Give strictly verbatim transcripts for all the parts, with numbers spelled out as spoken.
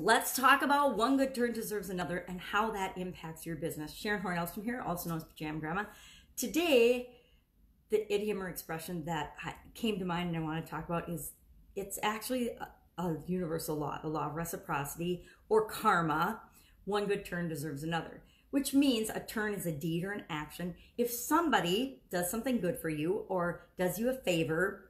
let's talk about one good turn deserves another and how that impacts your business. Sharon Horne-Ellstrom here, also known as Pajama Grandma. Today, the idiom or expression that came to mind and I want to talk about is, it's actually a, a universal law, the law of reciprocity or karma. One good turn deserves another, which means a turn is a deed or an action. If somebody does something good for you or does you a favor,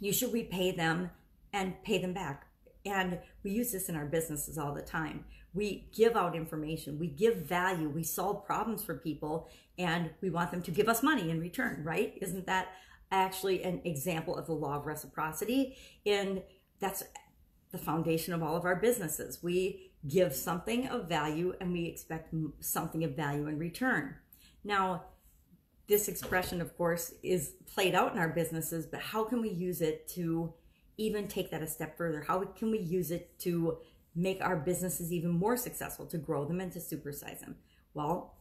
you should repay them and pay them back. And we use this in our businesses all the time. We give out information, we give value, we solve problems for people, and we want them to give us money in return, right? Isn't that actually an example of the law of reciprocity? And that's the foundation of all of our businesses. We give something of value and we expect something of value in return. Now, this expression, of course, is played out in our businesses, but how can we use it to even take that a step further? How can we use it to make our businesses even more successful, to grow them and to supersize them? Well,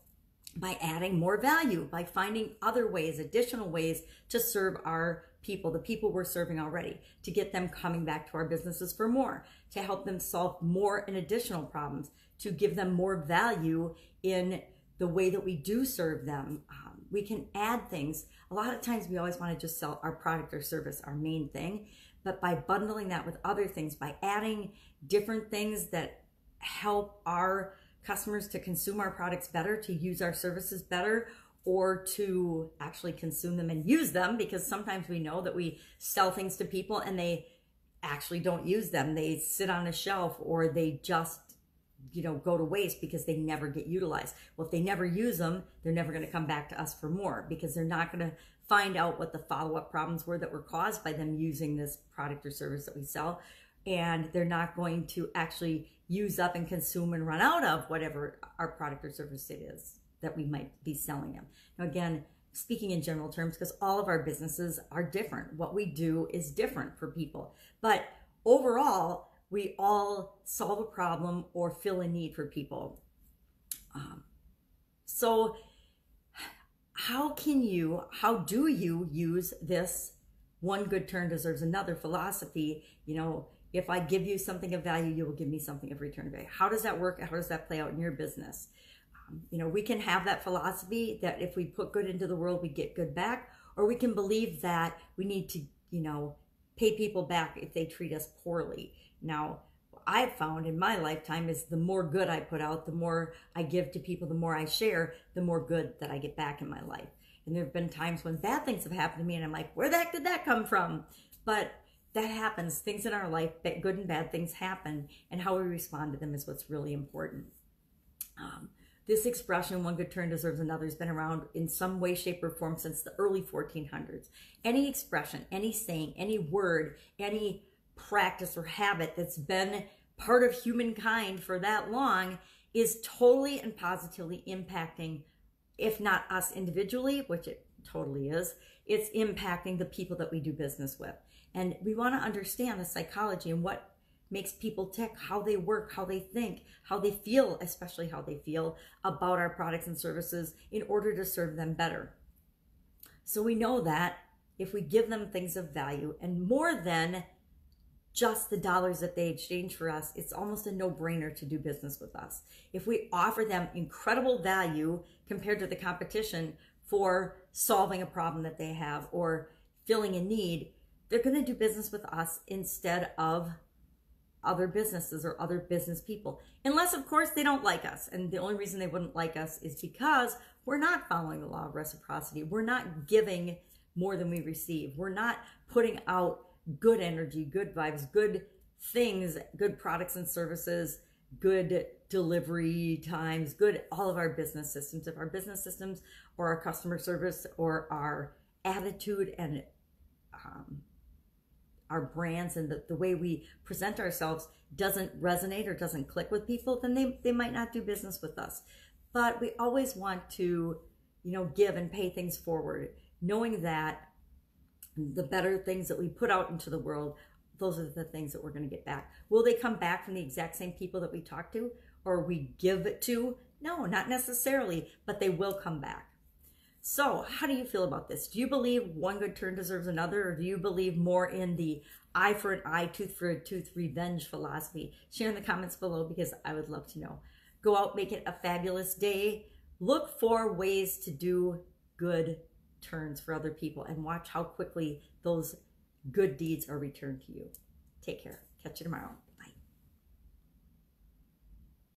by adding more value, by finding other ways, additional ways to serve our people, the people we're serving already, to get them coming back to our businesses for more, to help them solve more and additional problems, to give them more value in the way that we do serve them. Um, we can add things. A lot of times we always want to just sell our product or service, our main thing, but by bundling that with other things, by adding different things that help our customers to consume our products better, to use our services better, or to actually consume them and use them, because sometimes we know that we sell things to people and they actually don't use them. They sit on a shelf or they just, you know, go to waste because they never get utilized. Well, if they never use them, they're never going to come back to us for more, because they're not going to find out what the follow-up problems were that were caused by them using this product or service that we sell. And they're not going to actually use up and consume and run out of whatever our product or service it is that we might be selling them. Now, again, speaking in general terms, because all of our businesses are different. What we do is different for people. But overall, we all solve a problem or fill a need for people. Um, so how can you, how do you use this one good turn deserves another philosophy? You know, if I give you something of value, you will give me something of return value. How does that work? How does that play out in your business? Um, you know, we can have that philosophy that if we put good into the world, we get good back, or we can believe that we need to, you know, pay people back if they treat us poorly. Now, I've found in my lifetime is the more good I put out, the more I give to people, the more I share, the more good that I get back in my life. And there have been times when bad things have happened to me and I'm like, where the heck did that come from? But that happens. Things in our life, that good and bad things happen, and how we respond to them is what's really important. Um, this expression, one good turn deserves another, has been around in some way, shape, or form since the early fourteen hundreds. Any expression, any saying, any word, any practice or habit that's been part of humankind for that long is totally and positively impacting, if not us individually, which it totally is, it's impacting the people that we do business with. And we want to understand the psychology and what makes people tick, how they work, how they think, how they feel, especially how they feel about our products and services in order to serve them better. So we know that if we give them things of value and more than just the dollars that they exchange for us, it's almost a no-brainer to do business with us. If we offer them incredible value compared to the competition for solving a problem that they have or filling a need, they're going to do business with us instead of other businesses or other business people. Unless, of course, they don't like us. And the only reason they wouldn't like us is because we're not following the law of reciprocity. We're not giving more than we receive. We're not putting out good energy, good vibes, good things, good products and services, good delivery times, good all of our business systems. If our business systems or our customer service or our attitude and um, our brands and the, the way we present ourselves doesn't resonate or doesn't click with people, then they, they might not do business with us. But we always want to, you know, give and pay things forward, knowing that the better things that we put out into the world, those are the things that we're going to get back. Will they come back from the exact same people that we talk to or we give it to? No, not necessarily, but they will come back. So how do you feel about this? Do you believe one good turn deserves another, or do you believe more in the eye for an eye, tooth for a tooth revenge philosophy? Share in the comments below, because I would love to know. Go out, make it a fabulous day. Look for ways to do good turns for other people, and watch how quickly those good deeds are returned to you. Take care. Catch you tomorrow.